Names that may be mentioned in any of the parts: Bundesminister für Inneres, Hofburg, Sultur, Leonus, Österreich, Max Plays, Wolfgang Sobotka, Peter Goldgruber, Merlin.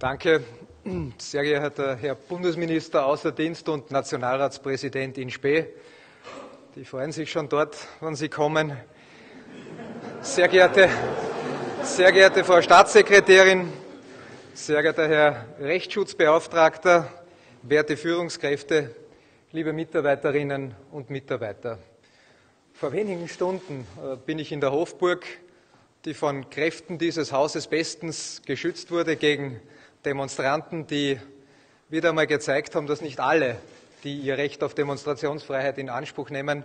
Danke, sehr geehrter Herr Bundesminister, außer Dienst und Nationalratspräsident in Spe. Die freuen sich schon dort, wenn Sie kommen. Sehr geehrte Frau Staatssekretärin, sehr geehrter Herr Rechtsschutzbeauftragter, werte Führungskräfte, liebe Mitarbeiterinnen und Mitarbeiter. Vor wenigen Stunden bin ich in der Hofburg, die von Kräften dieses Hauses bestens geschützt wurde gegen Demonstranten, die wieder einmal gezeigt haben, dass nicht alle, die ihr Recht auf Demonstrationsfreiheit in Anspruch nehmen,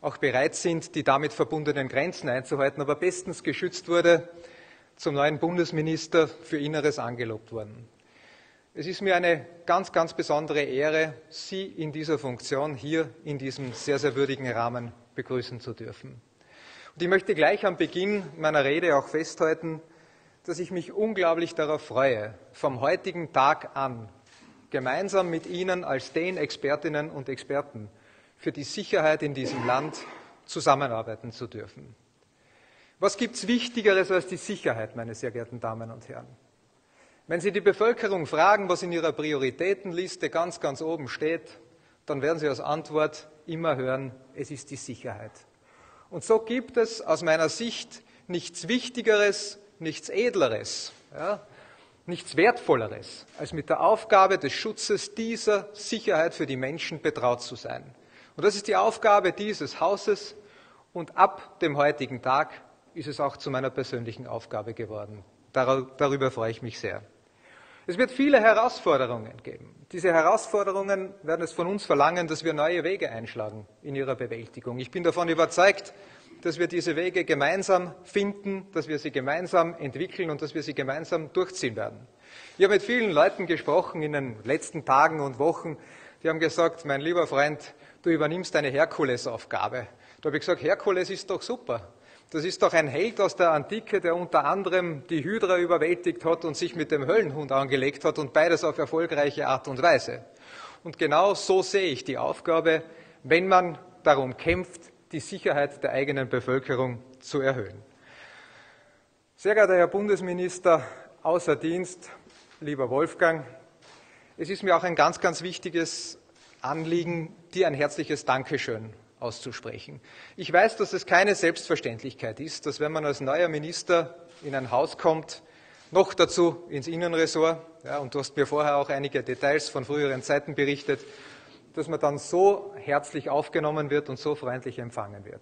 auch bereit sind, die damit verbundenen Grenzen einzuhalten, aber bestens geschützt wurde, zum neuen Bundesminister für Inneres angelobt worden. Es ist mir eine ganz, ganz besondere Ehre, Sie in dieser Funktion hier in diesem sehr, sehr würdigen Rahmen begrüßen zu dürfen. Und ich möchte gleich am Beginn meiner Rede auch festhalten, dass ich mich unglaublich darauf freue, vom heutigen Tag an gemeinsam mit Ihnen als den Expertinnen und Experten für die Sicherheit in diesem Land zusammenarbeiten zu dürfen. Was gibt es Wichtigeres als die Sicherheit, meine sehr geehrten Damen und Herren? Wenn Sie die Bevölkerung fragen, was in ihrer Prioritätenliste ganz, ganz oben steht, dann werden Sie als Antwort immer hören, es ist die Sicherheit. Und so gibt es aus meiner Sicht nichts Wichtigeres, nichts Edleres, ja, nichts Wertvolleres, als mit der Aufgabe des Schutzes dieser Sicherheit für die Menschen betraut zu sein. Und das ist die Aufgabe dieses Hauses und ab dem heutigen Tag ist es auch zu meiner persönlichen Aufgabe geworden. Darüber freue ich mich sehr. Es wird viele Herausforderungen geben. Diese Herausforderungen werden es von uns verlangen, dass wir neue Wege einschlagen in ihrer Bewältigung. Ich bin davon überzeugt, dass wir diese Wege gemeinsam finden, dass wir sie gemeinsam entwickeln und dass wir sie gemeinsam durchziehen werden. Ich habe mit vielen Leuten gesprochen in den letzten Tagen und Wochen, die haben gesagt, mein lieber Freund, du übernimmst eine Herkulesaufgabe. Da habe ich gesagt, Herkules ist doch super. Das ist doch ein Held aus der Antike, der unter anderem die Hydra überwältigt hat und sich mit dem Höllenhund angelegt hat und beides auf erfolgreiche Art und Weise. Und genau so sehe ich die Aufgabe, wenn man darum kämpft, die Sicherheit der eigenen Bevölkerung zu erhöhen. Sehr geehrter Herr Bundesminister, außer Dienst, lieber Wolfgang, es ist mir auch ein ganz, ganz wichtiges Anliegen, dir ein herzliches Dankeschön auszusprechen. Ich weiß, dass es keine Selbstverständlichkeit ist, dass wenn man als neuer Minister in ein Haus kommt, noch dazu ins Innenressort, ja, und du hast mir vorher auch einige Details von früheren Zeiten berichtet, dass man dann so herzlich aufgenommen wird und so freundlich empfangen wird.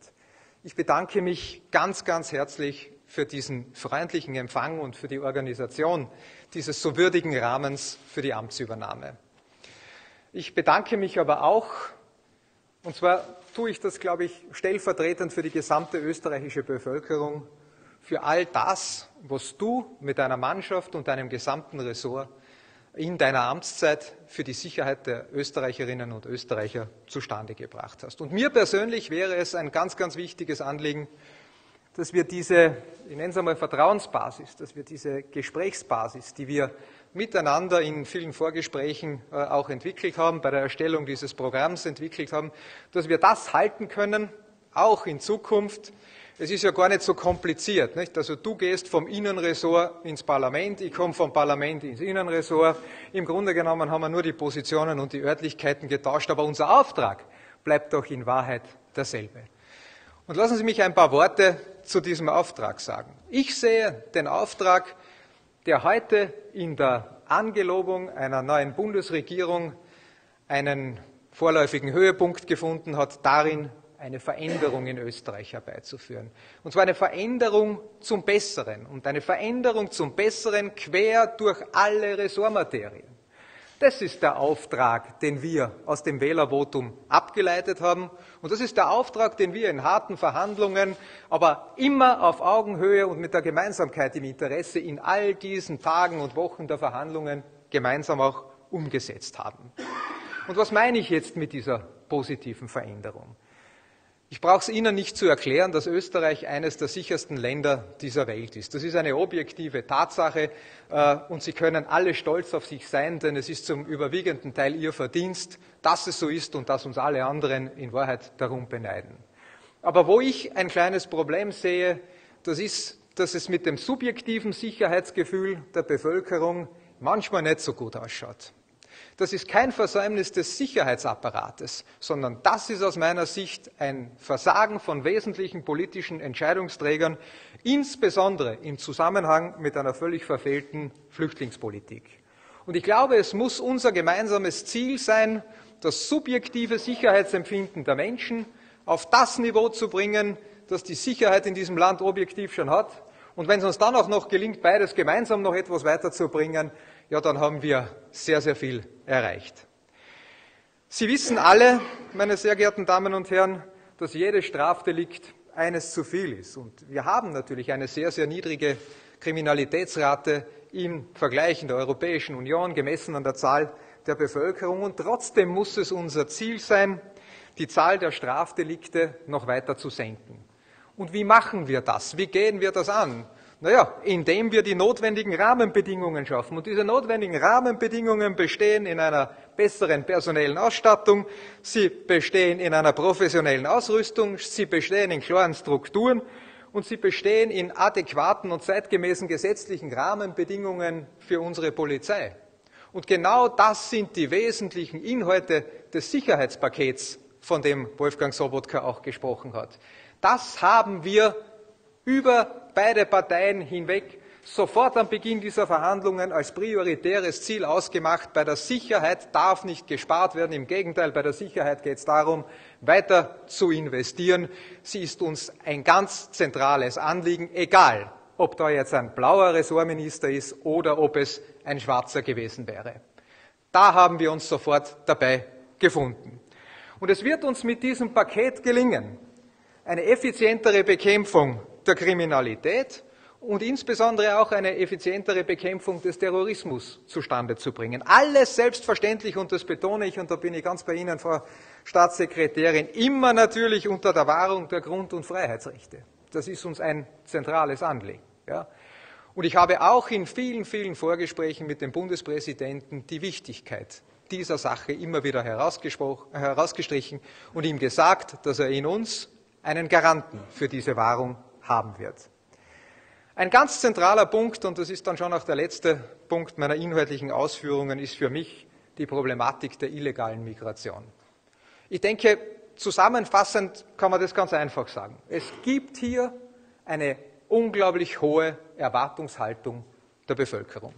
Ich bedanke mich ganz, ganz herzlich für diesen freundlichen Empfang und für die Organisation dieses so würdigen Rahmens für die Amtsübernahme. Ich bedanke mich aber auch, und zwar tue ich das, glaube ich, stellvertretend für die gesamte österreichische Bevölkerung, für all das, was du mit deiner Mannschaft und deinem gesamten Ressort in deiner Amtszeit für die Sicherheit der Österreicherinnen und Österreicher zustande gebracht hast. Und mir persönlich wäre es ein ganz, ganz wichtiges Anliegen, dass wir diese, ich nenne es einmal Vertrauensbasis, dass wir diese Gesprächsbasis, die wir miteinander in vielen Vorgesprächen auch entwickelt haben, bei der Erstellung dieses Programms entwickelt haben, dass wir das halten können, auch in Zukunft. Es ist ja gar nicht so kompliziert, nicht? Also du gehst vom Innenressort ins Parlament, ich komme vom Parlament ins Innenressort. Im Grunde genommen haben wir nur die Positionen und die Örtlichkeiten getauscht, aber unser Auftrag bleibt doch in Wahrheit derselbe. Und lassen Sie mich ein paar Worte zu diesem Auftrag sagen. Ich sehe den Auftrag, der heute in der Angelobung einer neuen Bundesregierung einen vorläufigen Höhepunkt gefunden hat, darin eine Veränderung in Österreich herbeizuführen. Und zwar eine Veränderung zum Besseren. Und eine Veränderung zum Besseren quer durch alle Ressortmaterien. Das ist der Auftrag, den wir aus dem Wählervotum abgeleitet haben. Und das ist der Auftrag, den wir in harten Verhandlungen, aber immer auf Augenhöhe und mit der Gemeinsamkeit im Interesse in all diesen Tagen und Wochen der Verhandlungen gemeinsam auch umgesetzt haben. Und was meine ich jetzt mit dieser positiven Veränderung? Ich brauche es Ihnen nicht zu erklären, dass Österreich eines der sichersten Länder dieser Welt ist. Das ist eine objektive Tatsache und Sie können alle stolz auf sich sein, denn es ist zum überwiegenden Teil Ihr Verdienst, dass es so ist und dass uns alle anderen in Wahrheit darum beneiden. Aber wo ich ein kleines Problem sehe, das ist, dass es mit dem subjektiven Sicherheitsgefühl der Bevölkerung manchmal nicht so gut ausschaut. Das ist kein Versäumnis des Sicherheitsapparates, sondern das ist aus meiner Sicht ein Versagen von wesentlichen politischen Entscheidungsträgern, insbesondere im Zusammenhang mit einer völlig verfehlten Flüchtlingspolitik. Und ich glaube, es muss unser gemeinsames Ziel sein, das subjektive Sicherheitsempfinden der Menschen auf das Niveau zu bringen, das die Sicherheit in diesem Land objektiv schon hat. Und wenn es uns dann auch noch gelingt, beides gemeinsam noch etwas weiterzubringen, ja, dann haben wir sehr, sehr viel erreicht. Sie wissen alle, meine sehr geehrten Damen und Herren, dass jedes Strafdelikt eines zu viel ist. Und wir haben natürlich eine sehr, sehr niedrige Kriminalitätsrate im Vergleich in der Europäischen Union, gemessen an der Zahl der Bevölkerung. Und trotzdem muss es unser Ziel sein, die Zahl der Strafdelikte noch weiter zu senken. Und wie machen wir das? Wie gehen wir das an? Naja, indem wir die notwendigen Rahmenbedingungen schaffen. Und diese notwendigen Rahmenbedingungen bestehen in einer besseren personellen Ausstattung, sie bestehen in einer professionellen Ausrüstung, sie bestehen in klaren Strukturen und sie bestehen in adäquaten und zeitgemäßen gesetzlichen Rahmenbedingungen für unsere Polizei. Und genau das sind die wesentlichen Inhalte des Sicherheitspakets, von dem Wolfgang Sobotka auch gesprochen hat. Das haben wir über beide Parteien hinweg sofort am Beginn dieser Verhandlungen als prioritäres Ziel ausgemacht. Bei der Sicherheit darf nicht gespart werden. Im Gegenteil, bei der Sicherheit geht es darum, weiter zu investieren. Sie ist uns ein ganz zentrales Anliegen, egal ob da jetzt ein blauer Ressortminister ist oder ob es ein schwarzer gewesen wäre. Da haben wir uns sofort dabei gefunden. Und es wird uns mit diesem Paket gelingen, eine effizientere Bekämpfung der Kriminalität und insbesondere auch eine effizientere Bekämpfung des Terrorismus zustande zu bringen. Alles selbstverständlich, und das betone ich, und da bin ich ganz bei Ihnen, Frau Staatssekretärin, immer natürlich unter der Wahrung der Grund- und Freiheitsrechte. Das ist uns ein zentrales Anliegen. Ja. Und ich habe auch in vielen, vielen Vorgesprächen mit dem Bundespräsidenten die Wichtigkeit dieser Sache immer wieder herausgestrichen und ihm gesagt, dass er in uns einen Garanten für diese Wahrung haben wird. Ein ganz zentraler Punkt, und das ist dann schon auch der letzte Punkt meiner inhaltlichen Ausführungen, ist für mich die Problematik der illegalen Migration. Ich denke, zusammenfassend kann man das ganz einfach sagen. Es gibt hier eine unglaublich hohe Erwartungshaltung der Bevölkerung.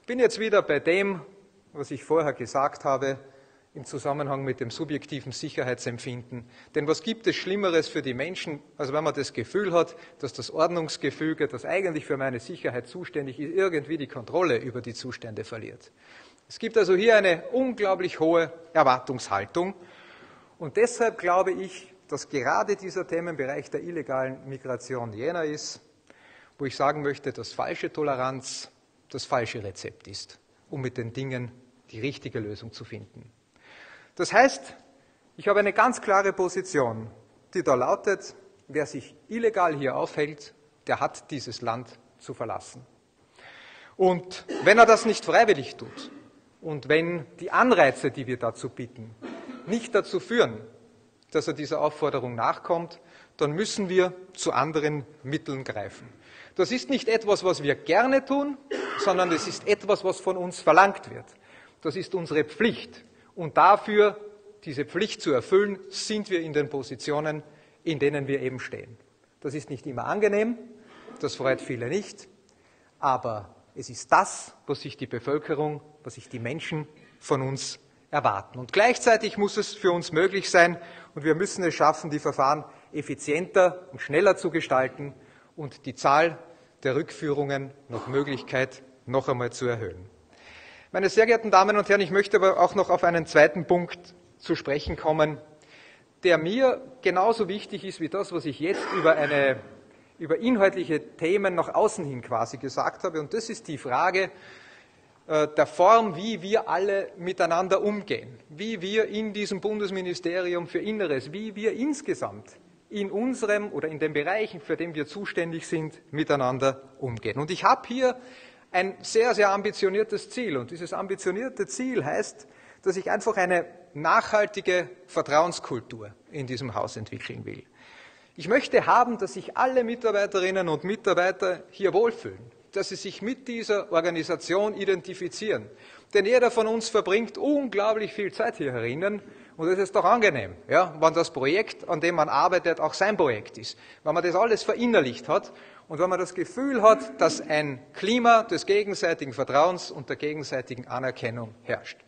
Ich bin jetzt wieder bei dem, was ich vorher gesagt habe, im Zusammenhang mit dem subjektiven Sicherheitsempfinden. Denn was gibt es Schlimmeres für die Menschen, als wenn man das Gefühl hat, dass das Ordnungsgefüge, das eigentlich für meine Sicherheit zuständig ist, irgendwie die Kontrolle über die Zustände verliert. Es gibt also hier eine unglaublich hohe Erwartungshaltung. Und deshalb glaube ich, dass gerade dieser Themenbereich der illegalen Migration jener ist, wo ich sagen möchte, dass falsche Toleranz das falsche Rezept ist, um mit den Dingen die richtige Lösung zu finden. Das heißt, ich habe eine ganz klare Position, die da lautet, wer sich illegal hier aufhält, der hat dieses Land zu verlassen. Und wenn er das nicht freiwillig tut und wenn die Anreize, die wir dazu bieten, nicht dazu führen, dass er dieser Aufforderung nachkommt, dann müssen wir zu anderen Mitteln greifen. Das ist nicht etwas, was wir gerne tun, sondern es ist etwas, was von uns verlangt wird. Das ist unsere Pflicht. Und dafür, diese Pflicht zu erfüllen, sind wir in den Positionen, in denen wir eben stehen. Das ist nicht immer angenehm, das freut viele nicht, aber es ist das, was sich die Bevölkerung, was sich die Menschen von uns erwarten. Und gleichzeitig muss es für uns möglich sein, und wir müssen es schaffen, die Verfahren effizienter und schneller zu gestalten und die Zahl der Rückführungen nach Möglichkeit noch einmal zu erhöhen. Meine sehr geehrten Damen und Herren, ich möchte aber auch noch auf einen zweiten Punkt zu sprechen kommen, der mir genauso wichtig ist wie das, was ich jetzt über inhaltliche Themen nach außen hin quasi gesagt habe. Und das ist die Frage der Form, wie wir alle miteinander umgehen, wie wir in diesem Bundesministerium für Inneres, wie wir insgesamt in unserem oder in den Bereichen, für den wir zuständig sind, miteinander umgehen. Und ich habe hier ein sehr, sehr ambitioniertes Ziel. Und dieses ambitionierte Ziel heißt, dass ich einfach eine nachhaltige Vertrauenskultur in diesem Haus entwickeln will. Ich möchte haben, dass sich alle Mitarbeiterinnen und Mitarbeiter hier wohlfühlen, dass sie sich mit dieser Organisation identifizieren. Denn jeder von uns verbringt unglaublich viel Zeit hier herinnen und es ist doch angenehm, ja, wenn das Projekt, an dem man arbeitet, auch sein Projekt ist. Wenn man das alles verinnerlicht hat und wenn man das Gefühl hat, dass ein Klima des gegenseitigen Vertrauens und der gegenseitigen Anerkennung herrscht.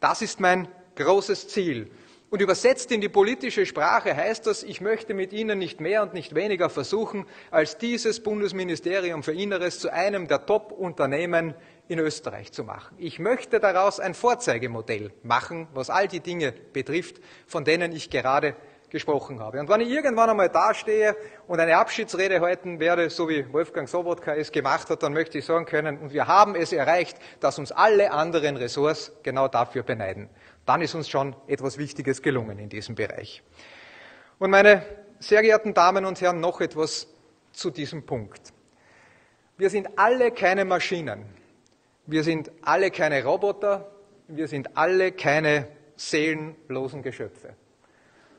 Das ist mein großes Ziel. Und übersetzt in die politische Sprache heißt das, ich möchte mit Ihnen nicht mehr und nicht weniger versuchen, als dieses Bundesministerium für Inneres zu einem der Top-Unternehmen in Österreich zu machen. Ich möchte daraus ein Vorzeigemodell machen, was all die Dinge betrifft, von denen ich gerade gesprochen habe. Und wenn ich irgendwann einmal dastehe und eine Abschiedsrede halten werde, so wie Wolfgang Sobotka es gemacht hat, dann möchte ich sagen können, und wir haben es erreicht, dass uns alle anderen Ressorts genau dafür beneiden. Dann ist uns schon etwas Wichtiges gelungen in diesem Bereich. Und meine sehr geehrten Damen und Herren, noch etwas zu diesem Punkt. Wir sind alle keine Maschinen, wir sind alle keine Roboter, wir sind alle keine seelenlosen Geschöpfe,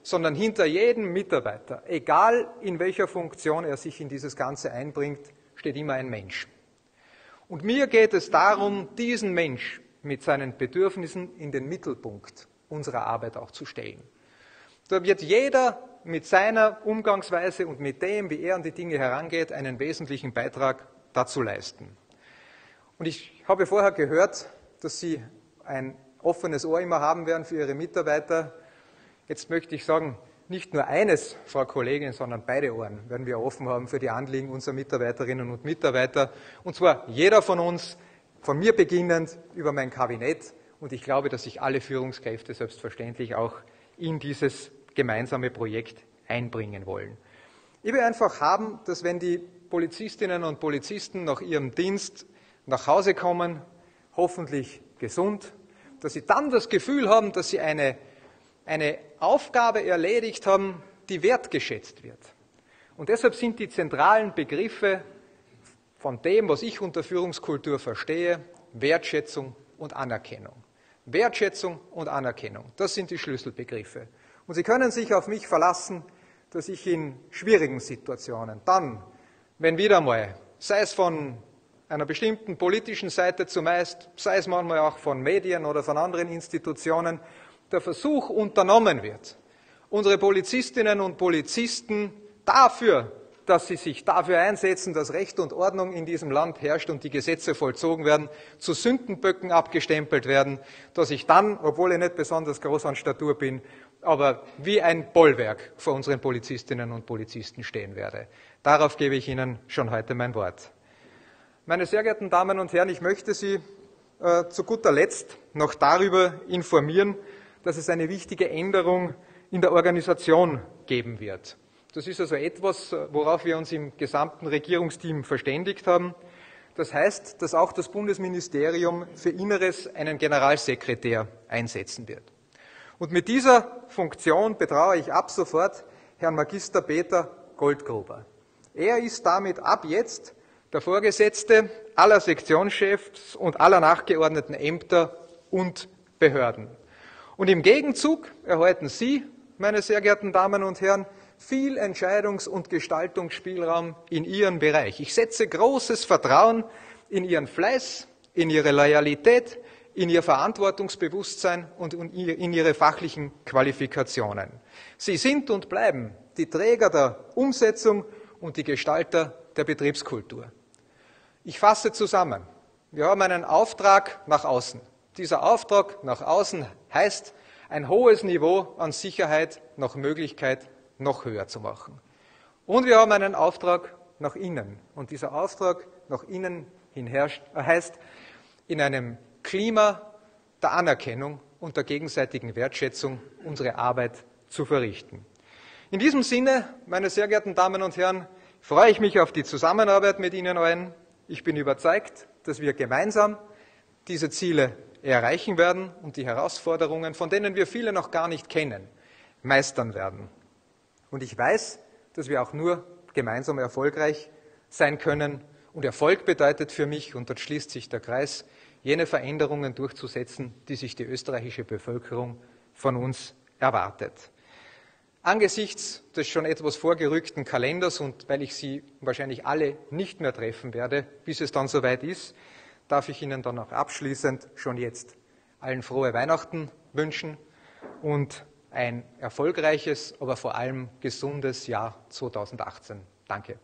sondern hinter jedem Mitarbeiter, egal in welcher Funktion er sich in dieses Ganze einbringt, steht immer ein Mensch. Und mir geht es darum, diesen Mensch mit seinen Bedürfnissen in den Mittelpunkt unserer Arbeit auch zu stellen. Da wird jeder mit seiner Umgangsweise und mit dem, wie er an die Dinge herangeht, einen wesentlichen Beitrag dazu leisten. Und ich habe vorher gehört, dass Sie ein offenes Ohr immer haben werden für Ihre Mitarbeiter. Jetzt möchte ich sagen, nicht nur eines, Frau Kollegin, sondern beide Ohren werden wir offen haben für die Anliegen unserer Mitarbeiterinnen und Mitarbeiter. Und zwar jeder von uns, von mir beginnend über mein Kabinett, und ich glaube, dass sich alle Führungskräfte selbstverständlich auch in dieses gemeinsame Projekt einbringen wollen. Ich will einfach haben, dass wenn die Polizistinnen und Polizisten nach ihrem Dienst nach Hause kommen, hoffentlich gesund, dass sie dann das Gefühl haben, dass sie eine Aufgabe erledigt haben, die wertgeschätzt wird. Und deshalb sind die zentralen Begriffe von dem, was ich unter Führungskultur verstehe, Wertschätzung und Anerkennung. Wertschätzung und Anerkennung, das sind die Schlüsselbegriffe. Und Sie können sich auf mich verlassen, dass ich in schwierigen Situationen dann, wenn wieder mal, sei es von einer bestimmten politischen Seite zumeist, sei es manchmal auch von Medien oder von anderen Institutionen, der Versuch unternommen wird, unsere Polizistinnen und Polizisten dafür, dass sie sich dafür einsetzen, dass Recht und Ordnung in diesem Land herrscht und die Gesetze vollzogen werden, zu Sündenböcken abgestempelt werden, dass ich dann, obwohl ich nicht besonders groß an Statur bin, aber wie ein Bollwerk vor unseren Polizistinnen und Polizisten stehen werde. Darauf gebe ich Ihnen schon heute mein Wort. Meine sehr geehrten Damen und Herren, ich möchte Sie zu guter Letzt noch darüber informieren, dass es eine wichtige Änderung in der Organisation geben wird. Das ist also etwas, worauf wir uns im gesamten Regierungsteam verständigt haben. Das heißt, dass auch das Bundesministerium für Inneres einen Generalsekretär einsetzen wird. Und mit dieser Funktion betraue ich ab sofort Herrn Magister Peter Goldgruber. Er ist damit ab jetzt der Vorgesetzte aller Sektionschefs und aller nachgeordneten Ämter und Behörden. Und im Gegenzug erhalten Sie, meine sehr geehrten Damen und Herren, viel Entscheidungs- und Gestaltungsspielraum in Ihrem Bereich. Ich setze großes Vertrauen in Ihren Fleiß, in Ihre Loyalität, in Ihr Verantwortungsbewusstsein und in Ihre fachlichen Qualifikationen. Sie sind und bleiben die Träger der Umsetzung und die Gestalter der Betriebskultur. Ich fasse zusammen. Wir haben einen Auftrag nach außen. Dieser Auftrag nach außen heißt, ein hohes Niveau an Sicherheit nach Möglichkeit noch höher zu machen. Und wir haben einen Auftrag nach innen. Und dieser Auftrag nach innen hin heißt, in einem Klima der Anerkennung und der gegenseitigen Wertschätzung unsere Arbeit zu verrichten. In diesem Sinne, meine sehr geehrten Damen und Herren, freue ich mich auf die Zusammenarbeit mit Ihnen allen. Ich bin überzeugt, dass wir gemeinsam diese Ziele erreichen werden und die Herausforderungen, von denen wir viele noch gar nicht kennen, meistern werden. Und ich weiß, dass wir auch nur gemeinsam erfolgreich sein können. Und Erfolg bedeutet für mich, und dort schließt sich der Kreis, jene Veränderungen durchzusetzen, die sich die österreichische Bevölkerung von uns erwartet. Angesichts des schon etwas vorgerückten Kalenders und weil ich Sie wahrscheinlich alle nicht mehr treffen werde, bis es dann soweit ist, darf ich Ihnen dann auch abschließend schon jetzt allen frohe Weihnachten wünschen und ein erfolgreiches, aber vor allem gesundes Jahr 2018. Danke.